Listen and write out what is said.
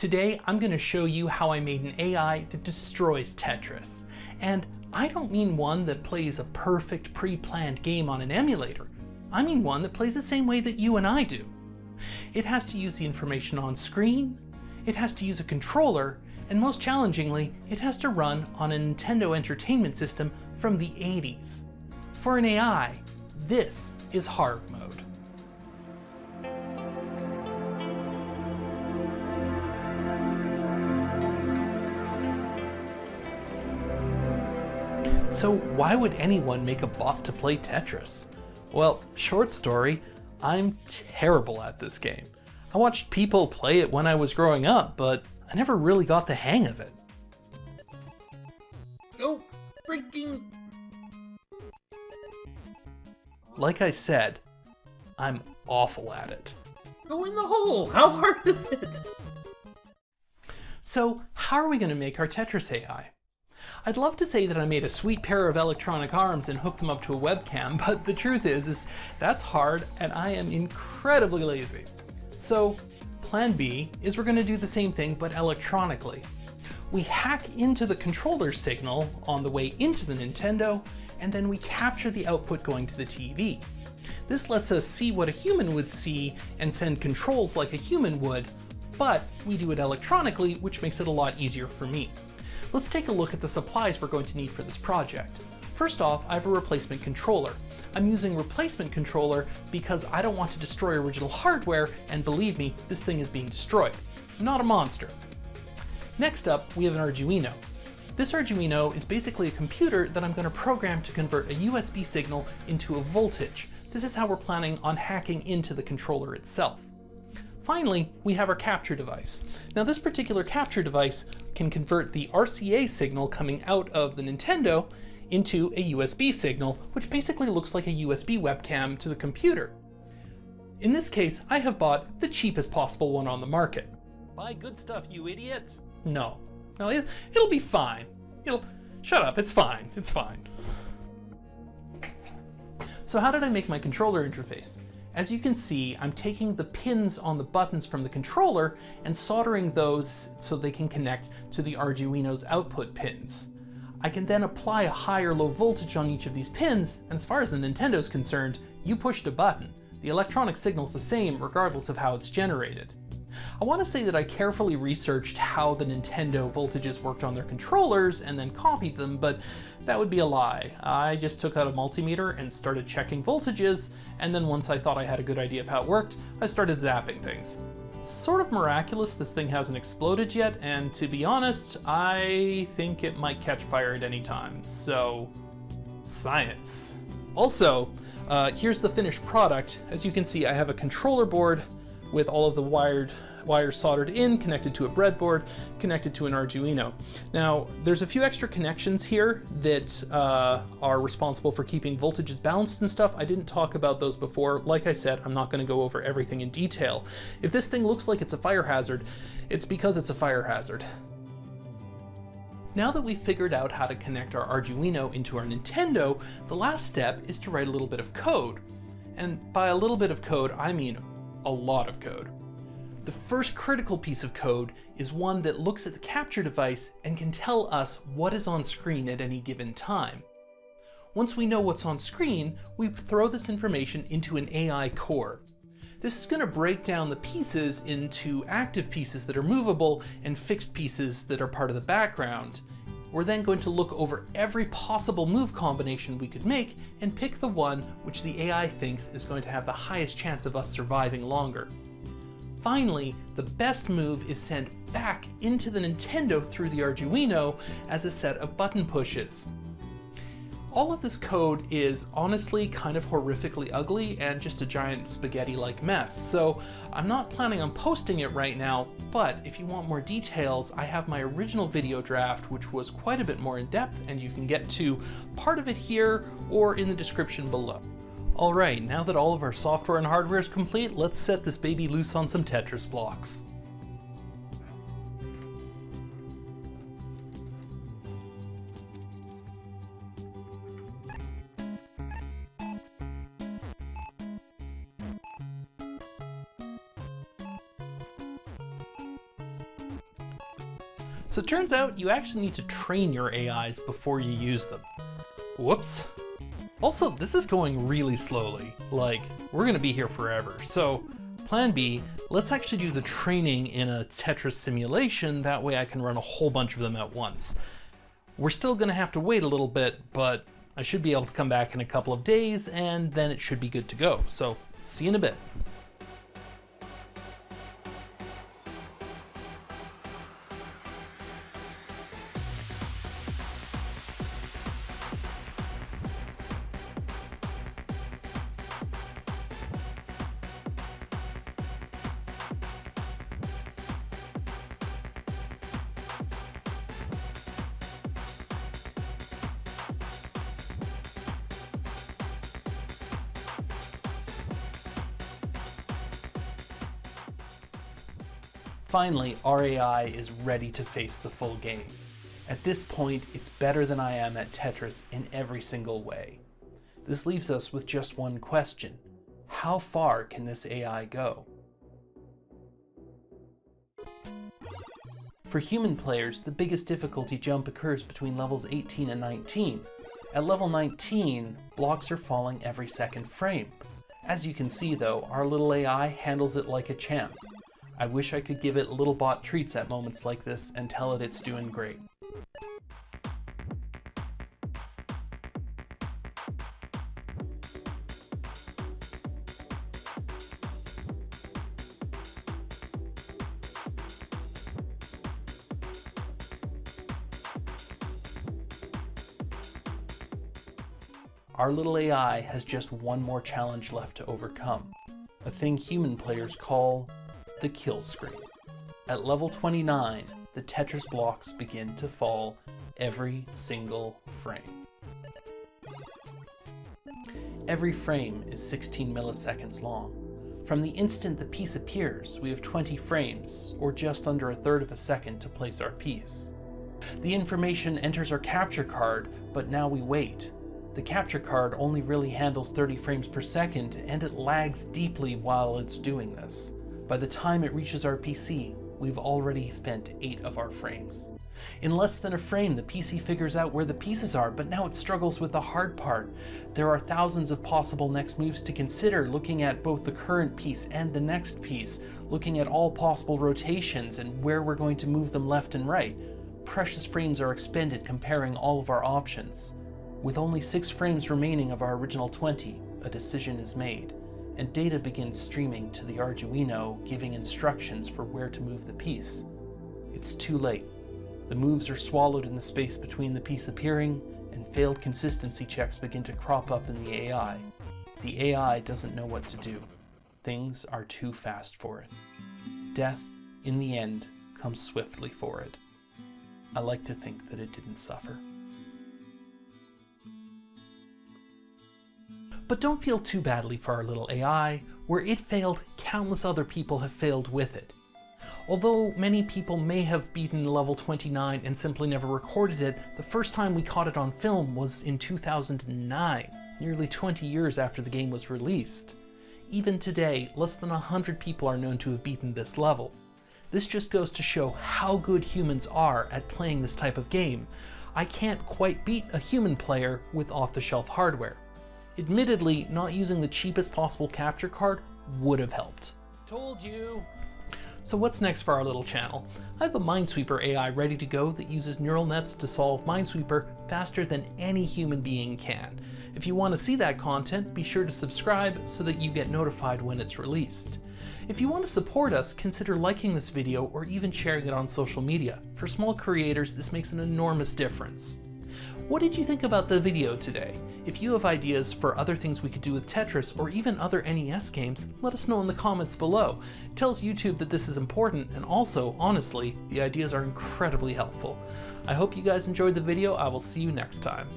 Today, I'm going to show you how I made an AI that destroys Tetris. And I don't mean one that plays a perfect pre-planned game on an emulator. I mean one that plays the same way that you and I do. It has to use the information on screen, it has to use a controller, and most challengingly, it has to run on a Nintendo Entertainment System from the 80s. For an AI, this is hard mode. So why would anyone make a bot to play Tetris? Well, short story, I'm terrible at this game. I watched people play it when I was growing up, but I never really got the hang of it. Oh, freaking... Like I said, I'm awful at it. Go in the hole! How hard is it? So how are we going to make our Tetris AI? I'd love to say that I made a sweet pair of electronic arms and hooked them up to a webcam, but the truth is that's hard and I am incredibly lazy. So plan B is we're going to do the same thing but electronically. We hack into the controller signal on the way into the Nintendo, and then we capture the output going to the TV. This lets us see what a human would see and send controls like a human would, but we do it electronically, which makes it a lot easier for me. Let's take a look at the supplies we're going to need for this project. First off, I have a replacement controller. I'm using replacement controller because I don't want to destroy original hardware, and believe me, this thing is being destroyed. Not a monster. Next up, we have an Arduino. This Arduino is basically a computer that I'm going to program to convert a USB signal into a voltage. This is how we're planning on hacking into the controller itself. Finally, we have our capture device. Now this particular capture device can convert the RCA signal coming out of the Nintendo into a USB signal, which basically looks like a USB webcam to the computer. In this case, I have bought the cheapest possible one on the market. Buy good stuff, you idiots! No, it'll be fine. Shut up, it's fine. So how did I make my controller interface? As you can see, I'm taking the pins on the buttons from the controller and soldering those so they can connect to the Arduino's output pins. I can then apply a high or low voltage on each of these pins, and as far as the Nintendo's concerned, you pushed a button. The electronic signal's the same regardless of how it's generated. I want to say that I carefully researched how the Nintendo voltages worked on their controllers and then copied them, but that would be a lie. I just took out a multimeter and started checking voltages, and then once I thought I had a good idea of how it worked, I started zapping things. It's sort of miraculous this thing hasn't exploded yet, and to be honest, I think it might catch fire at any time, so... science. Also, here's the finished product. As you can see, I have a controller board with all of the wires soldered in, connected to a breadboard, connected to an Arduino. Now, there's a few extra connections here that are responsible for keeping voltages balanced and stuff. I didn't talk about those before. Like I said, I'm not gonna go over everything in detail. If this thing looks like it's a fire hazard, it's because it's a fire hazard. Now that we've figured out how to connect our Arduino into our Nintendo, the last step is to write a little bit of code. And by a little bit of code, I mean a lot of code. The first critical piece of code is one that looks at the capture device and can tell us what is on screen at any given time. Once we know what's on screen, we throw this information into an AI core. This is going to break down the pieces into active pieces that are movable and fixed pieces that are part of the background. We're then going to look over every possible move combination we could make and pick the one which the AI thinks is going to have the highest chance of us surviving longer. Finally, the best move is sent back into the Nintendo through the Arduino as a set of button pushes. All of this code is honestly kind of horrifically ugly and just a giant spaghetti-like mess, so I'm not planning on posting it right now, but if you want more details, I have my original video draft, which was quite a bit more in-depth, and you can get to part of it here or in the description below. Alright, now that all of our software and hardware is complete, let's set this baby loose on some Tetris blocks. So it turns out you actually need to train your AIs before you use them. Whoops. Also, this is going really slowly. Like, we're gonna be here forever. So plan B, let's actually do the training in a Tetris simulation. That way I can run a whole bunch of them at once. We're still gonna have to wait a little bit, but I should be able to come back in a couple of days and then it should be good to go. So see you in a bit. Finally, our AI is ready to face the full game. At this point, it's better than I am at Tetris in every single way. This leaves us with just one question. How far can this AI go? For human players, the biggest difficulty jump occurs between levels 18 and 19. At level 19, blocks are falling every second frame. As you can see though, our little AI handles it like a champ. I wish I could give it little bot treats at moments like this and tell it it's doing great. Our little AI has just one more challenge left to overcome, a thing human players call the kill screen. At level 29, the Tetris blocks begin to fall every single frame. Every frame is 16 milliseconds long. From the instant the piece appears, we have 20 frames, or just under a third of a second to place our piece. The information enters our capture card, but now we wait. The capture card only really handles 30 frames per second, and it lags deeply while it's doing this. By the time it reaches our PC, we've already spent 8 of our frames. In less than a frame, the PC figures out where the pieces are, but now it struggles with the hard part. There are thousands of possible next moves to consider, looking at both the current piece and the next piece, looking at all possible rotations and where we're going to move them left and right. Precious frames are expended comparing all of our options. With only 6 frames remaining of our original 20, a decision is made, and data begins streaming to the Arduino, giving instructions for where to move the piece. It's too late. The moves are swallowed in the space between the piece appearing, and failed consistency checks begin to crop up in the AI. The AI doesn't know what to do. Things are too fast for it. Death, in the end, comes swiftly for it. I like to think that it didn't suffer. But don't feel too badly for our little AI. Where it failed, countless other people have failed with it. Although many people may have beaten level 29 and simply never recorded it, the first time we caught it on film was in 2009, nearly 20 years after the game was released. Even today, less than 100 people are known to have beaten this level. This just goes to show how good humans are at playing this type of game. I can't quite beat a human player with off-the-shelf hardware. Admittedly, not using the cheapest possible capture card would have helped. Told you! So what's next for our little channel? I have a Minesweeper AI ready to go that uses neural nets to solve Minesweeper faster than any human being can. If you want to see that content, be sure to subscribe so that you get notified when it's released. If you want to support us, consider liking this video or even sharing it on social media. For small creators, this makes an enormous difference. What did you think about the video today? If you have ideas for other things we could do with Tetris or even other NES games, let us know in the comments below. It tells YouTube that this is important, and also, honestly, the ideas are incredibly helpful. I hope you guys enjoyed the video. I will see you next time.